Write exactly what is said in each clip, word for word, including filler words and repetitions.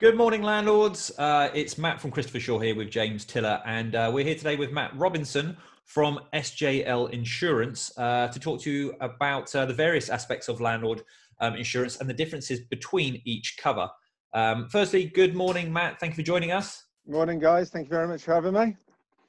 Good morning, landlords. Uh, it's Matt from Christopher Shaw here with James Tiller, and uh, we're here today with Matt Robinson from S J L Insurance uh, to talk to you about uh, the various aspects of landlord um, insurance and the differences between each cover. Um, firstly, good morning, Matt. Thank you for joining us. Morning, guys. Thank you very much for having me.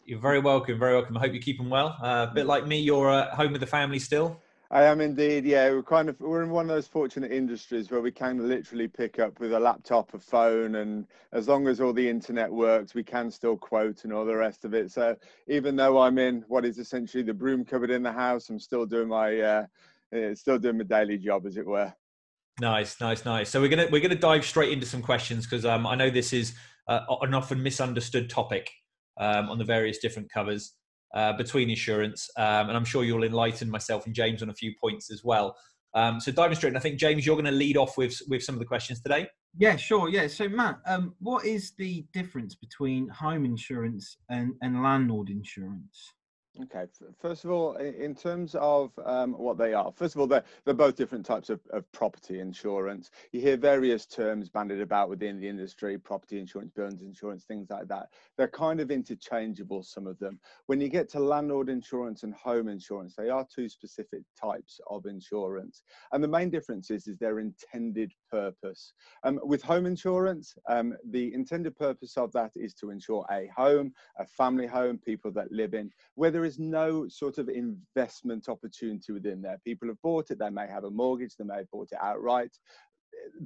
You're very welcome. Very welcome. I hope you're keeping well. Uh, a bit like me, you're uh, home with the family still. I am indeed, yeah. We're kind of we're in one of those fortunate industries where we can literally pick up with a laptop, a phone, and as long as all the internet works, we can still quote and all the rest of it. So even though I'm in what is essentially the broom cupboard in the house, I'm still doing my uh, still doing my daily job, as it were. Nice, nice, nice. So we're gonna we're gonna dive straight into some questions because um, I know this is uh, an often misunderstood topic um, on the various different covers. Uh, between insurance, um, and I'm sure you'll enlighten myself and James on a few points as well. Um, so diving straight, and I think James, you're going to lead off with with some of the questions today. Yeah, sure. Yeah. So Matt, um, what is the difference between home insurance and, and landlord insurance? Okay. First of all, in terms of um, what they are, first of all, they're, they're both different types of, of property insurance. You hear various terms bandied about within the industry, property insurance, buildings insurance, things like that. They're kind of interchangeable, some of them. When you get to landlord insurance and home insurance, they are two specific types of insurance. And the main difference is, is their intended purpose. Um, with home insurance, um, the intended purpose of that is to insure a home, a family home, people that live in, whether there is no sort of investment opportunity within there. People have bought it, they may have a mortgage, they may have bought it outright,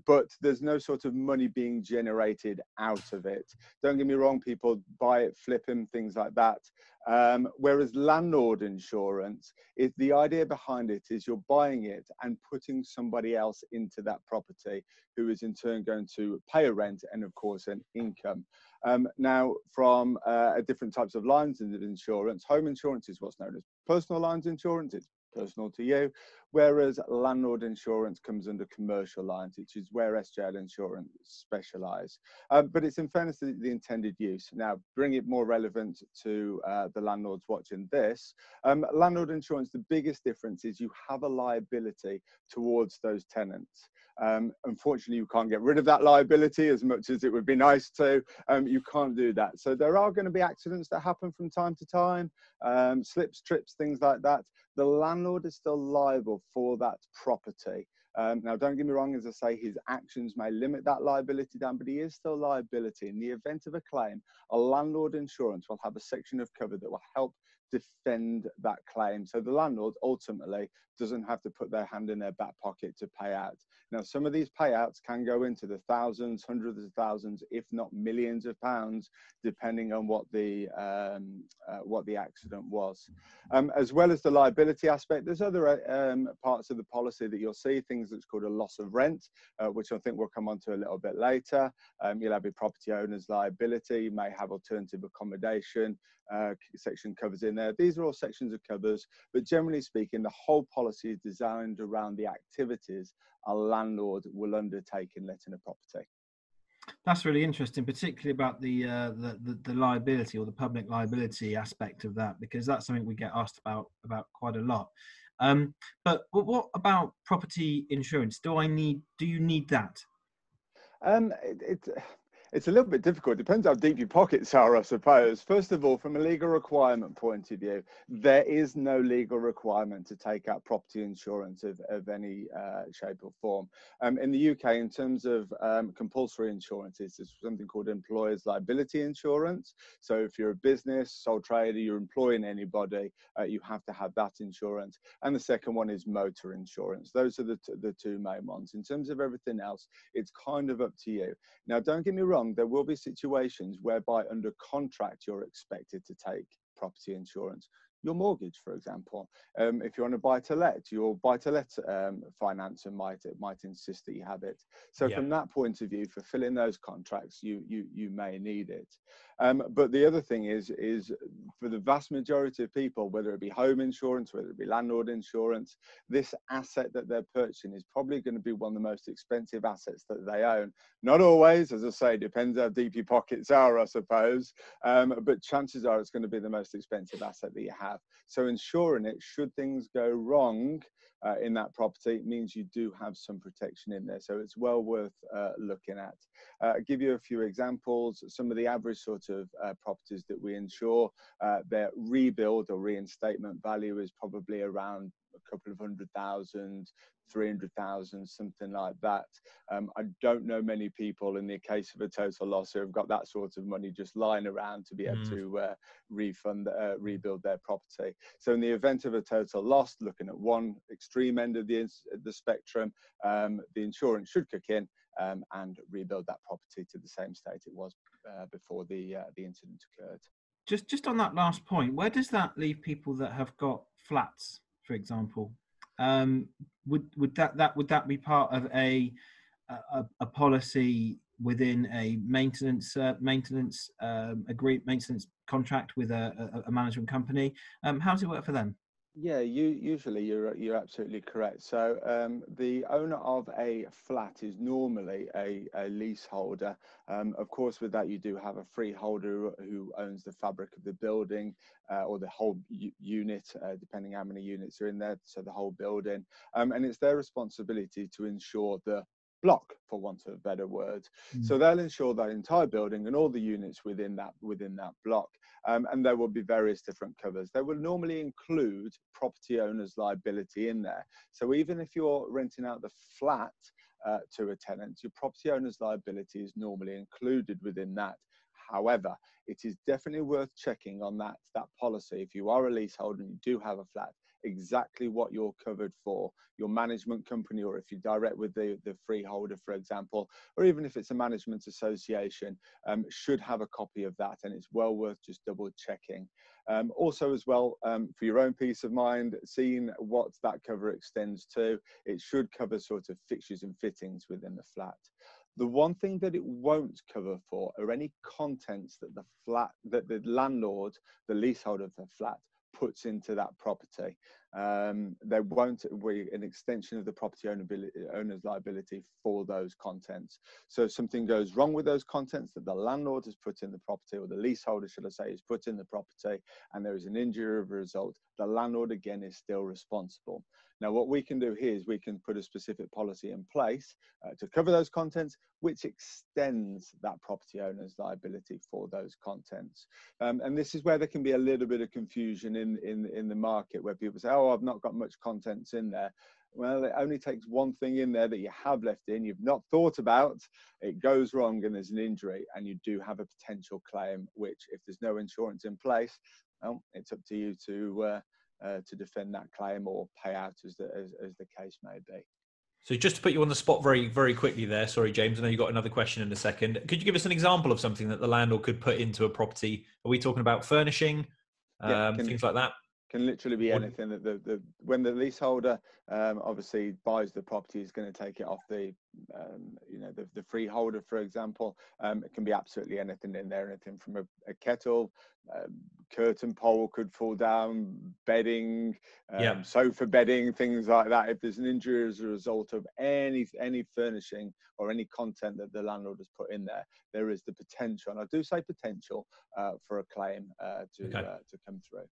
but there's no sort of money being generated out of it. Don't get me wrong, people buy it, flip them, things like that. Um, whereas landlord insurance, is the idea behind it is you're buying it and putting somebody else into that property who is in turn going to pay a rent and of course an income. Um, now, from uh, different types of lines of insurance, home insurance is what's known as personal lines insurance. It's personal to you, whereas landlord insurance comes under commercial lines, which is where S J L Insurance specialise. Uh, but it's in fairness to the intended use. Now, bring it more relevant to uh, the landlords watching this. Um, landlord insurance, the biggest difference is you have a liability towards those tenants. Um, unfortunately, you can't get rid of that liability as much as it would be nice to. Um, you can't do that. So there are going to be accidents that happen from time to time, um, slips, trips, things like that. The landlord is still liable for that property. Um, now, don't get me wrong, as I say, his actions may limit that liability down, but he is still liability. In the event of a claim, a landlord insurance will have a section of cover that will help defend that claim. So the landlord ultimately doesn't have to put their hand in their back pocket to pay out. Now, some of these payouts can go into the thousands, hundreds of thousands, if not millions of pounds, depending on what the, um, uh, what the accident was. Um, as well as the liability aspect, there's other um, parts of the policy that you'll see, things that's called a loss of rent, uh, which I think we'll come on to a little bit later. Um, you'll have your property owner's liability, you may have alternative accommodation, uh, section covers in there. These are all sections of covers, but generally speaking, the whole policy is designed around the activities a landlord will undertake in letting a property. That's really interesting, particularly about the, uh, the, the, the liability or the public liability aspect of that, because that's something we get asked about, about quite a lot. Um, but what about property insurance? Do I need, do you need that? Um, it, it, It's a little bit difficult. Depends how deep your pockets are, I suppose. First of all, from a legal requirement point of view, there is no legal requirement to take out property insurance of, of any uh, shape or form. Um, in the U K, in terms of um, compulsory insurances, there's something called employer's liability insurance. So if you're a business, sole trader, you're employing anybody, uh, you have to have that insurance. And the second one is motor insurance. Those are the, t the two main ones. In terms of everything else, it's kind of up to you. Now, don't get me wrong. There will be situations whereby under contract you're expected to take property insurance. Your mortgage, for example, um, if you're on a buy-to-let, your buy-to-let um, financer might might insist that you have it. So yeah. From that point of view, fulfilling those contracts, you you you may need it. Um, but the other thing is is for the vast majority of people, whether it be home insurance, whether it be landlord insurance, this asset that they're purchasing is probably going to be one of the most expensive assets that they own. Not always, as I say, depends how deep your pockets are, I suppose. Um, but chances are, it's going to be the most expensive asset that you have. have. So insuring it, should things go wrong uh, in that property, means you do have some protection in there. So it's well worth uh, looking at. Uh, give you a few examples. Some of the average sort of uh, properties that we insure, uh, their rebuild or reinstatement value is probably around a couple of hundred thousand, three hundred thousand, something like that. Um, I don't know many people in the case of a total loss who have got that sort of money just lying around to be able mm. to uh, refund, uh, rebuild their property. So in the event of a total loss, looking at one extreme end of the, the spectrum, um, the insurance should kick in um, and rebuild that property to the same state it was uh, before the, uh, the incident occurred. Just, just on that last point, where does that leave people that have got flats, for example? Um, would would that that would that be part of a a, a policy within a maintenance uh, maintenance um, agreement, maintenance contract with a, a, a management company? Um, how does it work for them? Yeah, you, usually you're you're absolutely correct. So um, the owner of a flat is normally a, a leaseholder. Um, of course, with that you do have a freeholder who owns the fabric of the building uh, or the whole unit, uh, depending how many units are in there. So the whole building, um, and it's their responsibility to ensure the block, for want of a better word. Mm. So they'll ensure that entire building and all the units within that within that block. Um, and there will be various different covers. They will normally include property owner's liability in there. So even if you're renting out the flat uh, to a tenant, your property owner's liability is normally included within that. However, it is definitely worth checking on that, that policy. If you are a leaseholder and you do have a flat, exactly what you're covered for. Your management company, or if you direct with the, the freeholder, for example, or even if it's a management association, um, should have a copy of that, and it's well worth just double checking. Um, also as well, um, for your own peace of mind, seeing what that cover extends to. It should cover sort of fixtures and fittings within the flat. The one thing that it won't cover for are any contents that the flat, that the landlord, the leaseholder of the flat, puts into that property. Um, there won't be an extension of the property owner's liability for those contents. So if something goes wrong with those contents that the landlord has put in the property, or the leaseholder, should I say, has put in the property, and there is an injury of a result, the landlord again is still responsible. Now, what we can do here is we can put a specific policy in place uh, to cover those contents, which extends that property owner's liability for those contents. Um, and this is where there can be a little bit of confusion in, in, in the market, where people say, oh, I've not got much contents in there. Well, it only takes one thing in there that you have left in, you've not thought about, it goes wrong and there's an injury, and you do have a potential claim, which if there's no insurance in place, well, it's up to you to... Uh, Uh, to defend that claim or pay out, as the, as, as the case may be. So just to put you on the spot very, very quickly there, sorry, James, I know you've got another question in a second. Could you give us an example of something that the landlord could put into a property? Are we talking about furnishing, um, yeah, can, things like that? Can literally be anything. That the, the, when the leaseholder um, obviously buys the property, is going to take it off the, um, you know, the, the freeholder, for example. Um, it can be absolutely anything in there, anything from a, a kettle, Um, curtain pole could fall down, bedding, um, yeah. sofa bedding, things like that. If there's an injury as a result of any any furnishing or any content that the landlord has put in there, there is the potential, and I do say potential, uh, for a claim uh, to okay. uh, to come through.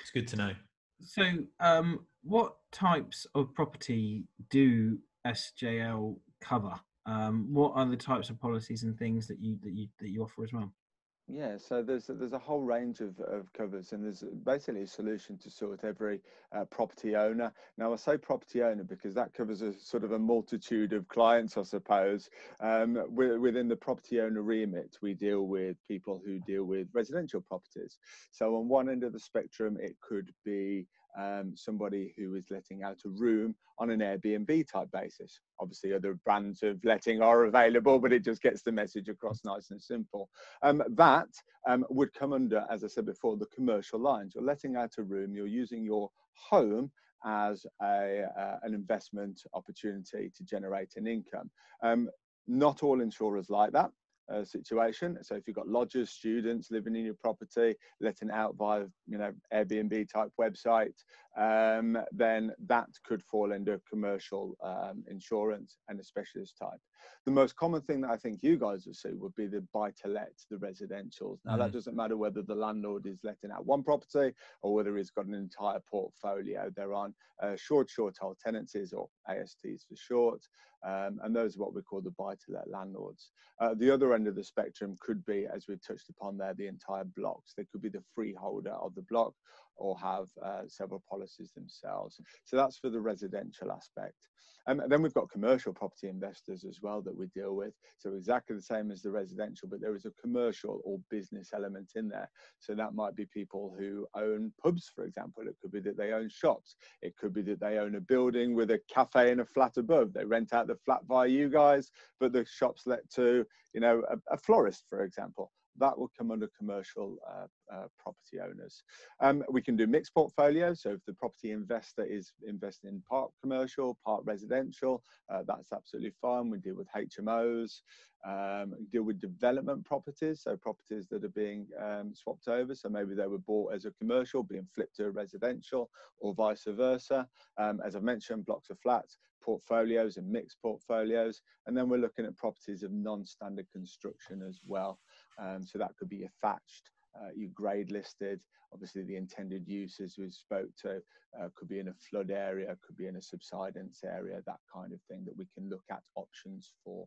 It's good to know. So, um, what types of property do S J L cover? Um, what are the types of policies and things that you that you that you offer as well? Yeah, so there's there's a whole range of, of covers, and there's basically a solution to sort of every uh, property owner. Now, I say property owner because that covers a sort of a multitude of clients, I suppose. Um, within the property owner remit, we deal with people who deal with residential properties. So on one end of the spectrum, it could be Um, somebody who is letting out a room on an Airbnb type basis. Obviously other brands of letting are available, but it just gets the message across nice and simple. Um, that um, would come under, as I said before, the commercial lines. You're letting out a room, you're using your home as a, uh, an investment opportunity to generate an income. Um, not all insurers like that Uh, situation. So if you've got lodgers, students living in your property, letting out via, you know, Airbnb type website, um, then that could fall under commercial um, insurance and a specialist type. The most common thing that I think you guys would see would be the buy-to-let, the residentials. Now, mm-hmm. that doesn't matter whether the landlord is letting out one property or whether he's got an entire portfolio. They're on uh, short, short-hold tenancies, or A S Ts for short, um, and those are what we call the buy-to-let landlords. Uh, the other end of the spectrum could be, as we've touched upon there, the entire blocks. They could be the freeholder of the block or have uh, several policies themselves. So that's for the residential aspect. Um, and then we've got commercial property investors as well that we deal with. So exactly the same as the residential, but there is a commercial or business element in there. So that might be people who own pubs, for example. It could be that they own shops. It could be that they own a building with a cafe and a flat above. They rent out the flat via you guys, but the shop's let to, you know, a, a florist, for example. That will come under commercial uh, uh, property owners. Um, we can do mixed portfolios. So if the property investor is investing in part commercial, part residential, uh, that's absolutely fine. We deal with H M Os, um, deal with development properties. So properties that are being um, swapped over. So maybe they were bought as a commercial, being flipped to a residential, or vice versa. Um, as I've mentioned, blocks of flats, portfolios and mixed portfolios. And then we're looking at properties of non-standard construction as well. Um, so that could be your thatched, uh, your grade listed. Obviously, the intended uses we spoke to uh, could be in a flood area, could be in a subsidence area, that kind of thing that we can look at options for.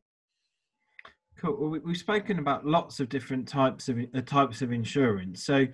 Cool. Well, we've spoken about lots of different types of uh, types of insurance. So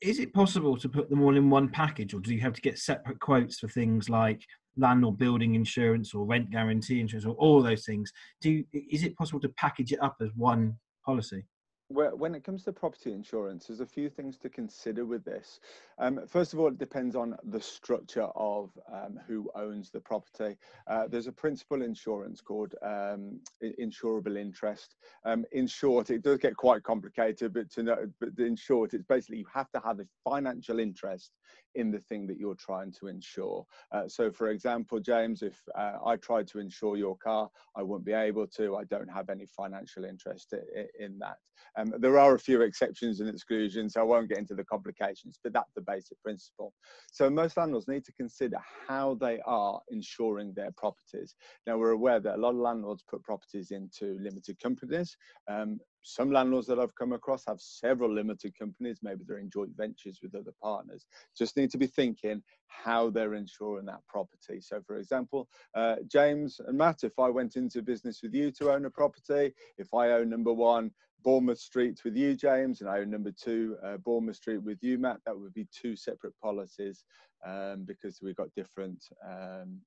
is it possible to put them all in one package, or do you have to get separate quotes for things like landlord building insurance or rent guarantee insurance or all those things? Do you, is it possible to package it up as one policy? When it comes to property insurance, there's a few things to consider with this. Um, first of all, it depends on the structure of um, who owns the property. Uh, there's a principal insurance called um, insurable interest. Um, in short, it does get quite complicated, but, to know, but in short, it's basically you have to have a financial interest in the thing that you're trying to insure. Uh, so for example, James, if uh, I tried to insure your car, I wouldn't be able to. I don't have any financial interest in that. Um, there are a few exceptions and exclusions, so I won't get into the complications, but that's the basic principle. So most landlords need to consider how they are insuring their properties. Now, we're aware that a lot of landlords put properties into limited companies. Um, Some landlords that I've come across have several limited companies. Maybe they're in joint ventures with other partners. Just need to be thinking how they're insuring that property. So, for example, uh, James and Matt, if I went into business with you to own a property, if I own number one Bournemouth Street with you, James, and I own number two uh, Bournemouth Street with you, Matt, that would be two separate policies um, because we've got different um,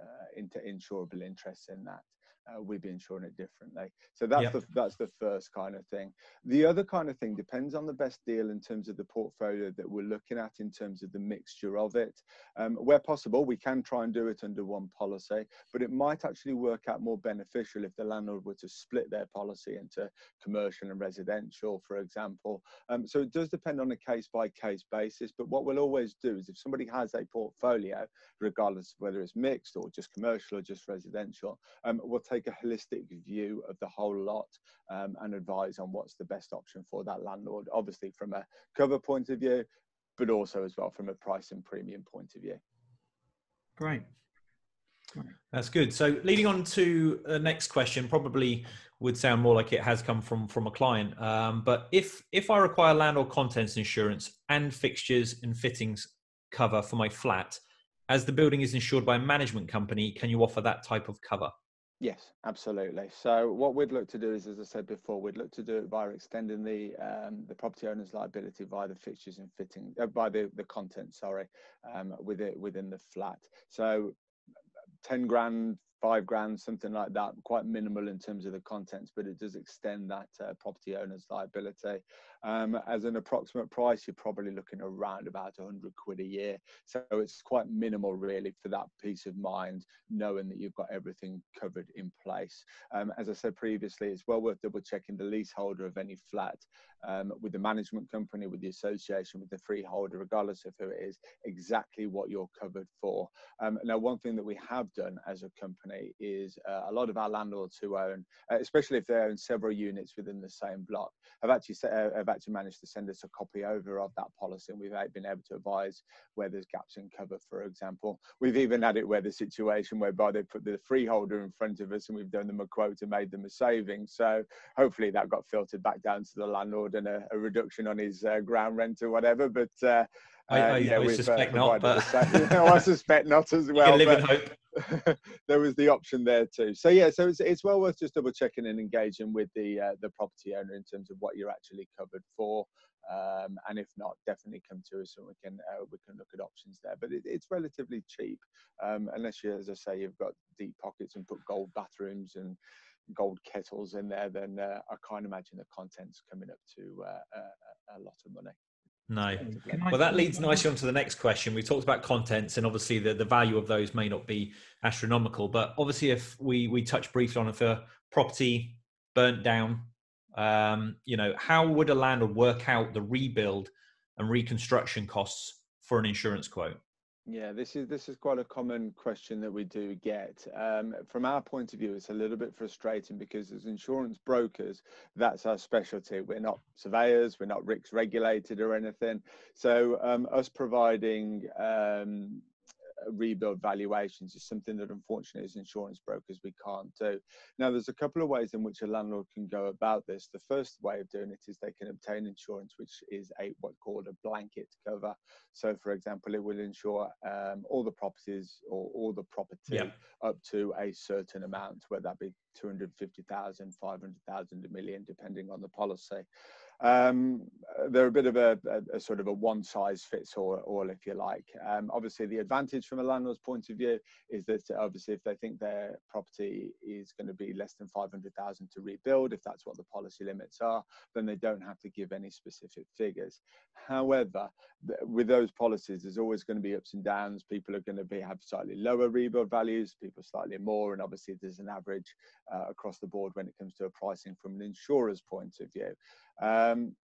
uh, inter insurable interests in that. Uh, we've been insuring it differently. So that's, yep. the, that's the first kind of thing. The other kind of thing depends on the best deal in terms of the portfolio that we're looking at, in terms of the mixture of it. Um, where possible, we can try and do it under one policy, but it might actually work out more beneficial if the landlord were to split their policy into commercial and residential, for example. Um, so it does depend on a case-by-case basis, but what we'll always do is if somebody has a portfolio, regardless of whether it's mixed or just commercial or just residential, um, we'll take a holistic view of the whole lot um, and advise on what's the best option for that landlord, obviously from a cover point of view, but also as well from a price and premium point of view. Great. Great. That's good. So leading on to the next question, probably would sound more like it has come from, from a client, um, but if, if I require landlord contents insurance and fixtures and fittings cover for my flat, as the building is insured by a management company, can you offer that type of cover? Yes, absolutely. So what we'd look to do is, as I said before, we'd look to do it by extending the um, the property owner's liability via the fixtures and fitting, uh, by the the content, sorry, um, with it within the flat. So ten grand, five grand, something like that, quite minimal in terms of the contents, but it does extend that uh, property owner's liability. Um, as an approximate price, you're probably looking around about a hundred quid a year. So it's quite minimal really for that peace of mind, knowing that you've got everything covered in place. Um, as I said previously, it's well worth double checking the leaseholder of any flat um, with the management company, with the association, with the freeholder, regardless of who it is, exactly what you're covered for. Um, now, one thing that we have done as a company company is uh, a lot of our landlords who own, uh, especially if they own several units within the same block, have actually uh, have actually managed to send us a copy over of that policy, and we've been able to advise where there's gaps in cover, for example. We've even had it where the situation whereby they put the freeholder in front of us and we've done them a quote and made them a saving. So hopefully that got filtered back down to the landlord and a, a reduction on his uh, ground rent or whatever. But uh, I, I, uh, yeah, I we've, suspect uh, not. But... no, I suspect not as well. You can live but... in hope. There was the option there too. So yeah, so it's, it's well worth just double checking and engaging with the uh, the property owner in terms of what you're actually covered for, um, and if not, definitely come to us and we can uh, we can look at options there. But it, it's relatively cheap, um, unless you, as I say, you've got deep pockets and put gold bathrooms and gold kettles in there. Then uh, I can't imagine the content's coming up to uh, a, a lot of money. No. Well, that leads nicely on to the next question. We talked about contents, and obviously the, the value of those may not be astronomical, but obviously if we, we touch briefly on if a property burnt down, um, you know, how would a landlord work out the rebuild and reconstruction costs for an insurance quote? Yeah, this is this is quite a common question that we do get. Um, from our point of view, it's a little bit frustrating because as insurance brokers, that's our specialty. We're not surveyors, we're not R I C S regulated or anything. So um, us providing um, rebuild valuations is something that unfortunately as insurance brokers, we can't do. Now, there's a couple of ways in which a landlord can go about this. The first way of doing it is they can obtain insurance, which is a what's called a blanket cover. So for example, it will insure um, all the properties or all the property yeah. up to a certain amount, whether that be two hundred fifty thousand, five hundred thousand, a million, depending on the policy. Um, they're a bit of a, a, a sort of a one size fits all, all if you like. Um, obviously, the advantage from a landlord's point of view is that obviously if they think their property is going to be less than five hundred thousand to rebuild, if that's what the policy limits are, then they don't have to give any specific figures. However, th with those policies, there's always going to be ups and downs. People are going to be have slightly lower rebuild values, people slightly more, and obviously there's an average uh, across the board when it comes to a pricing from an insurer's point of view. Um,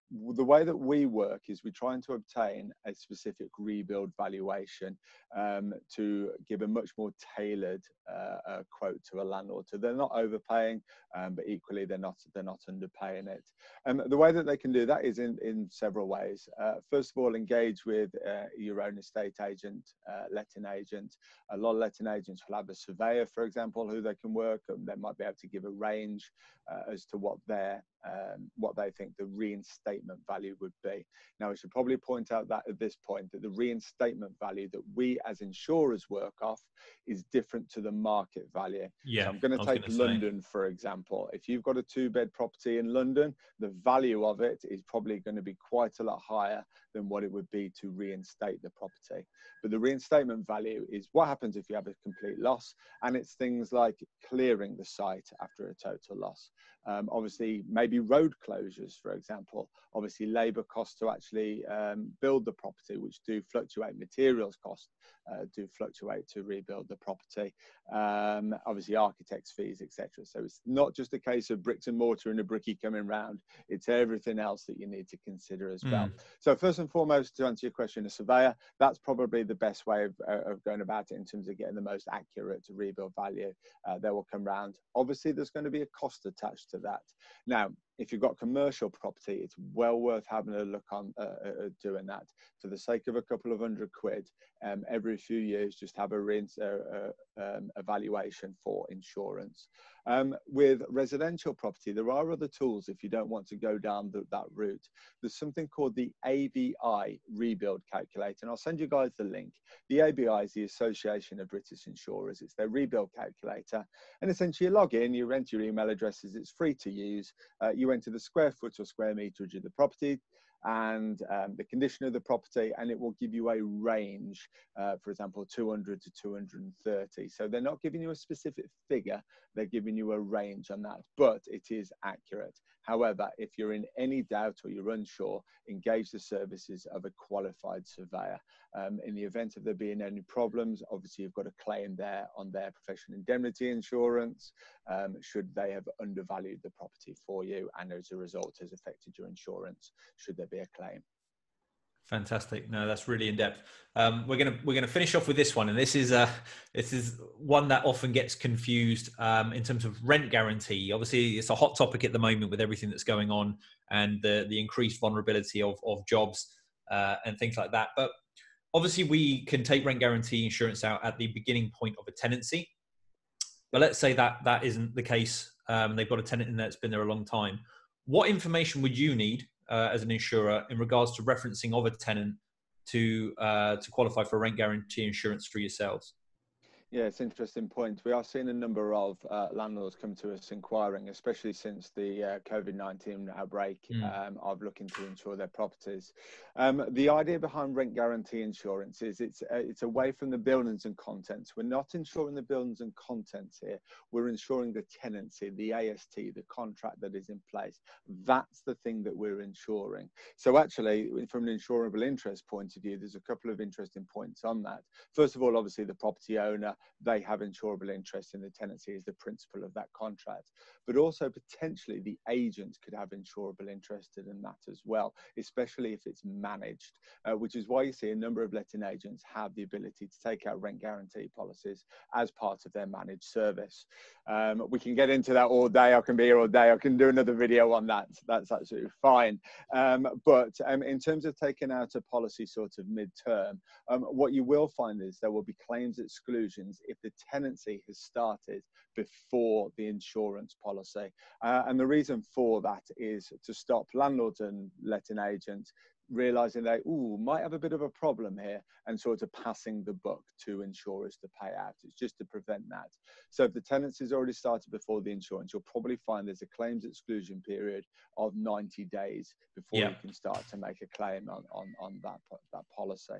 the way that we work is we're trying to obtain a specific rebuild valuation um, to give a much more tailored uh, uh, quote to a landlord. So they're not overpaying, um, but equally they're not they're not underpaying it. Um, the way that they can do that is in, in several ways. Uh, first of all, engage with uh, your own estate agent, uh, letting agent. A lot of letting agents will have a surveyor, for example, who they can work, and they might be able to give a range uh, as to what their Um, what they think the reinstatement value would be. Now, I should probably point out that at this point that the reinstatement value that we as insurers work off is different to the market value. Yeah, so I'm going to take London, say. for example. If you've got a two-bed property in London, the value of it is probably going to be quite a lot higher than what it would be to reinstate the property. But the reinstatement value is what happens if you have a complete loss, and it's things like clearing the site after a total loss. Um, obviously, maybe road closures, for example, obviously labour costs to actually um, build the property, which do fluctuate, materials costs uh, do fluctuate to rebuild the property, um, obviously architects' fees, et cetera. So it's not just a case of bricks and mortar and a brickie coming round, it's everything else that you need to consider as well. Mm. So first and foremost, to answer your question, a surveyor, that's probably the best way of, uh, of going about it in terms of getting the most accurate to rebuild value. Uh, they will come round. Obviously, there's going to be a cost attached to that. Now, if you've got commercial property, it's well worth having a look on uh, doing that. For the sake of a couple of hundred quid, um, every few years, just have a rinse, uh, uh, um, evaluation for insurance. Um, with residential property, there are other tools if you don't want to go down the, that route. There's something called the A B I Rebuild Calculator, and I'll send you guys the link. The A B I is the Association of British Insurers. It's their rebuild calculator, and essentially you log in, you enter your email addresses, it's free to use. Uh, you enter the square foot or square meterage of the property, and um, the condition of the property, and it will give you a range, uh, for example, two hundred to two hundred thirty. So they're not giving you a specific figure, they're giving you a range on that, but it is accurate. However, if you're in any doubt or you're unsure, engage the services of a qualified surveyor. Um, in the event of there being any problems, obviously you've got a claim there on their professional indemnity insurance, um, should they have undervalued the property for you and as a result has affected your insurance, should there be a claim. Fantastic. No, that's really in depth. Um, we're gonna we're gonna finish off with this one, and this is a this is one that often gets confused um, in terms of rent guarantee. Obviously, it's a hot topic at the moment with everything that's going on and the the increased vulnerability of of jobs uh, and things like that. But obviously, we can take rent guarantee insurance out at the beginning point of a tenancy. But let's say that that isn't the case. Um, they've got a tenant in there that's been there a long time. What information would you need uh, as an insurer in regards to referencing of a tenant to uh, to qualify for rent guarantee insurance for yourselves? Yeah, it's an interesting point. We are seeing a number of uh, landlords come to us inquiring, especially since the uh, COVID nineteen outbreak, mm. um, of looking to insure their properties. Um, the idea behind rent guarantee insurance is it's, uh, it's away from the buildings and contents. We're not insuring the buildings and contents here. We're insuring the tenancy, the A S T, the contract that is in place. That's the thing that we're insuring. So actually, from an insurable interest point of view, there's a couple of interesting points on that. First of all, obviously, the property owner, they have insurable interest in the tenancy as the principal of that contract, but also potentially the agent could have insurable interest in that as well, especially if it's managed, uh, which is why you see a number of letting agents have the ability to take out rent guarantee policies as part of their managed service. Um, we can get into that all day. I can be here all day. I can do another video on that. That's absolutely fine. Um, but um, in terms of taking out a policy sort of midterm, um, what you will find is there will be claims exclusion if the tenancy has started before the insurance policy. Uh, and the reason for that is to stop landlords and letting agents realizing they ooh, might have a bit of a problem here and sort of passing the buck to insurers to pay out. It's just to prevent that. So if the tenancy has already started before the insurance, you'll probably find there's a claims exclusion period of ninety days before yeah. you can start to make a claim on, on, on that, that policy.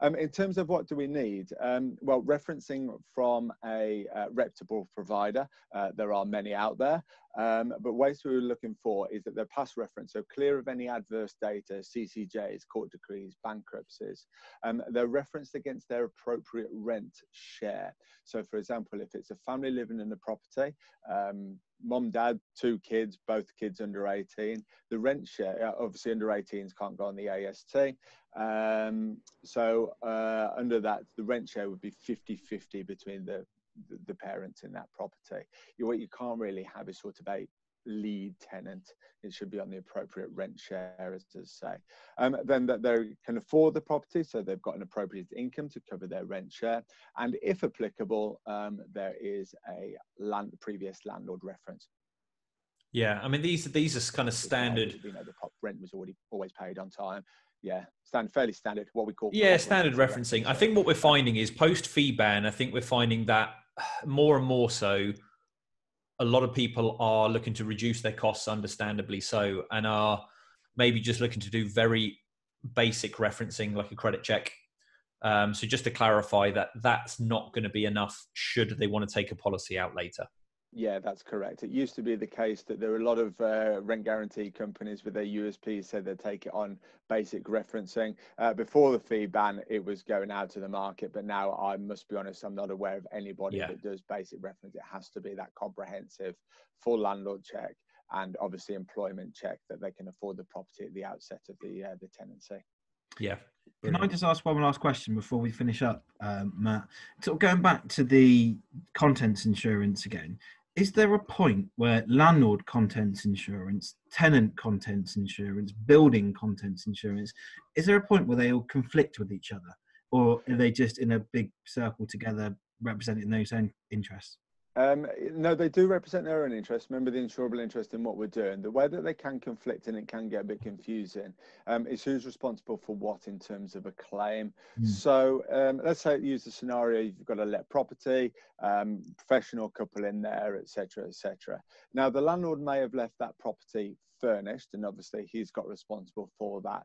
Um, in terms of what do we need? Um, well, referencing from a uh, reputable provider, uh, there are many out there, um, but ways we were looking for is that they're past reference, so clear of any adverse data, C C Js, court decrees, bankruptcies. Um, they're referenced against their appropriate rent share. So, for example, if it's a family living in the property, um, mum, dad, two kids, both kids under eighteen. The rent share, obviously under eighteens can't go on the A S T. Um, so uh, under that, the rent share would be fifty fifty between the, the, the parents in that property. You, what you can't really have is sort of a lead tenant. It should be on the appropriate rent share, as to say. Um, then that they can afford the property, so they've got an appropriate income to cover their rent share. And if applicable, um, there is a land, previous landlord reference. Yeah, I mean, these, these are kind of standard. You know, the rent was already always paid on time. Yeah, stand, fairly standard, what we call. Yeah, standard referencing. I think what we're finding is post-fee ban, I think we're finding that more and more so, a lot of people are looking to reduce their costs, understandably so, and are maybe just looking to do very basic referencing like a credit check. Um, so just to clarify that that's not going to be enough should they want to take a policy out later. Yeah, that's correct. It used to be the case that there are a lot of uh, rent guarantee companies with their U S Ps said they take it on basic referencing. Uh, before the fee ban, it was going out to the market, but now I must be honest, I'm not aware of anybody yeah. that does basic reference. It has to be that comprehensive full landlord check and obviously employment check that they can afford the property at the outset of the, uh, the tenancy. Yeah. Can I just ask one last question before we finish up, um, Matt? So going back to the contents insurance again, is there a point where landlord contents insurance, tenant contents insurance, building contents insurance, is there a point where they all conflict with each other? Or are they just in a big circle together representing those own interests? Um, no, they do represent their own interests. Remember the insurable interest in what we're doing. The way that they can conflict, and it can get a bit confusing, um, is who's responsible for what in terms of a claim. Mm. So um, let's say use the scenario, you've got a let property, um, professional couple in there, et cetera, et cetera. Now, the landlord may have left that property furnished, and obviously he's got responsible for that.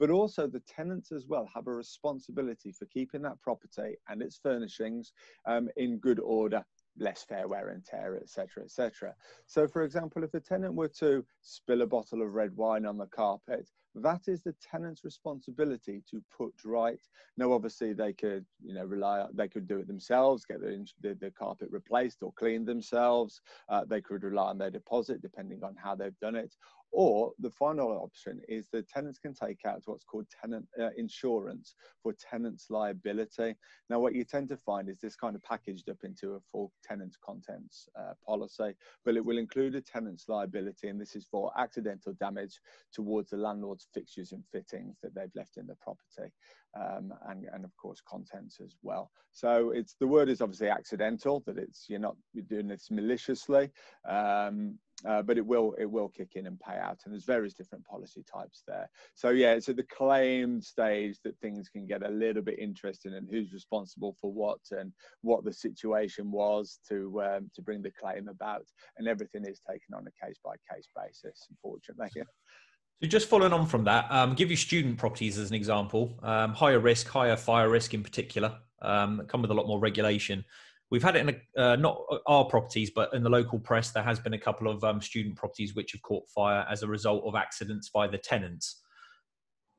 But also the tenants as well have a responsibility for keeping that property and its furnishings um, in good order, less fair wear and tear, et cetera, et cetera. So, for example, if a tenant were to spill a bottle of red wine on the carpet, That is the tenant's responsibility to put right. Now, obviously, they could, you know, rely on, they could do it themselves, get their, their, their carpet replaced or cleaned themselves. Uh, they could rely on their deposit, depending on how they've done it. Or the final option is the tenants can take out what's called tenant uh, insurance for tenant's liability. Now, what you tend to find is this kind of packaged up into a full tenant's contents uh, policy, but it will include a tenant's liability, and this is for accidental damage towards the landlord's fixtures and fittings that they've left in the property, um, and, and of course contents as well. So it's, the word is obviously accidental, that it's, you're not you're doing this maliciously. Um, Uh, but it will it will kick in and pay out, and there's various different policy types there. So yeah, it's at the claim stage that things can get a little bit interesting, and who's responsible for what, and what the situation was to um, to bring the claim about, and everything is taken on a case by case basis, unfortunately. Yeah. So just following on from that, um, give you student properties as an example, um, higher risk, higher fire risk in particular, um, come with a lot more regulation. We've had it in a, uh, not our properties, but in the local press, there has been a couple of um, student properties which have caught fire as a result of accidents by the tenants.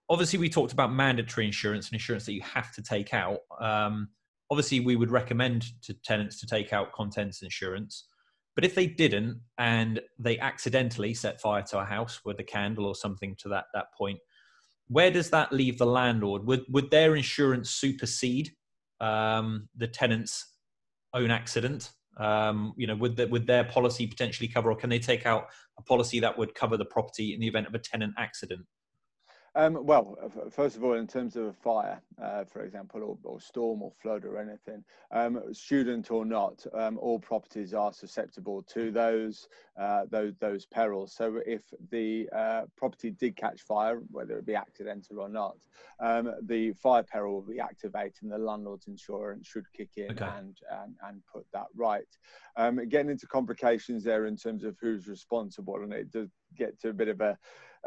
Obviously, we talked about mandatory insurance and insurance that you have to take out. Um, obviously, we would recommend to tenants to take out contents insurance. But if they didn't and they accidentally set fire to a house with a candle or something to that, that point, where does that leave the landlord? Would, would their insurance supersede um, the tenant's own accident? Um, you know, would, the, would their policy potentially cover, or can they take out a policy that would cover the property in the event of a tenant accident? Um, well, first of all, in terms of a fire, uh, for example, or, or storm or flood or anything, um, student or not, um, all properties are susceptible to those uh, those, those perils. So if the uh, property did catch fire, whether it be accidental or not, um, the fire peril will be activated and the landlord's insurance should kick in. Okay. and, and, and put that right. Um, getting into complications there in terms of who's responsible, and it does get to a bit of a,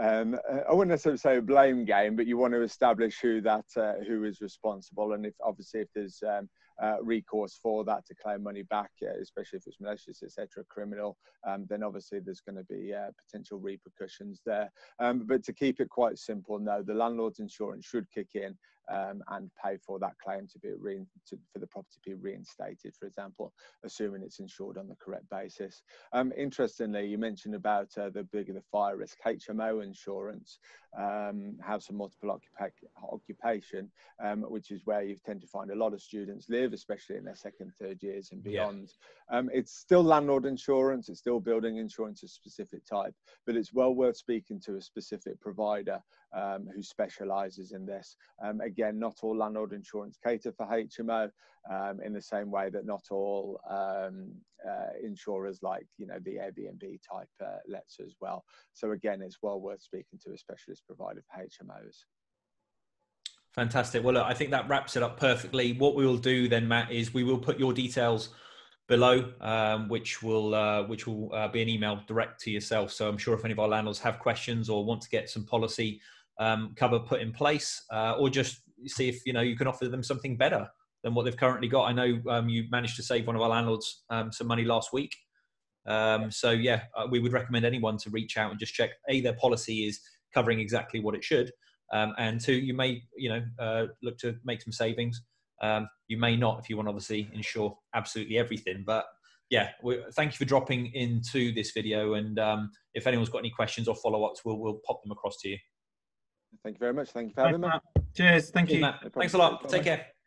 Um, I wouldn't necessarily say a blame game, but you want to establish who that uh, who is responsible, and if obviously if there's um, uh, recourse for that to claim money back, uh, especially if it's malicious, et cetera, criminal, um, then obviously there's going to be uh, potential repercussions there. Um, but to keep it quite simple, no, the landlord's insurance should kick in um, and pay for that claim to be re to, for the property to be reinstated, for example, assuming it's insured on the correct basis. Um, interestingly, you mentioned about uh, the bigger the fire risk, H M O insurance, um, house and multiple occupa occupation, um, which is where you tend to find a lot of students live, especially in their second, third years and beyond. Yeah. Um, it's still landlord insurance, it's still building insurance, a specific type, but it's well worth speaking to a specific provider um, who specialises in this. Um, again, not all landlord insurance cater for H M O, um, in the same way that not all um, uh, insurers like, you know, the Airbnb type uh, lets as well. So again, it's well worth speaking to a specialist provider for H M Os. Fantastic. Well, look, I think that wraps it up perfectly. What we will do then, Matt, is we will put your details below, um, which will uh, which will uh, be an email direct to yourself. So I'm sure if any of our landlords have questions or want to get some policy um, cover put in place, uh, or just see if you know you can offer them something better than what they've currently got. I know um, you managed to save one of our landlords um, some money last week. Um, so yeah, uh, we would recommend anyone to reach out and just check, A, their policy is covering exactly what it should. Um, and two, you may, you know, uh, look to make some savings. Um, you may not, if you want to obviously insure absolutely everything, but yeah, we, thank you for dropping into this video. And, um, if anyone's got any questions or follow-ups, we'll, we'll pop them across to you. Thank you very much. Thank you for having me. Cheers. Thank you. Thanks a lot. Take care.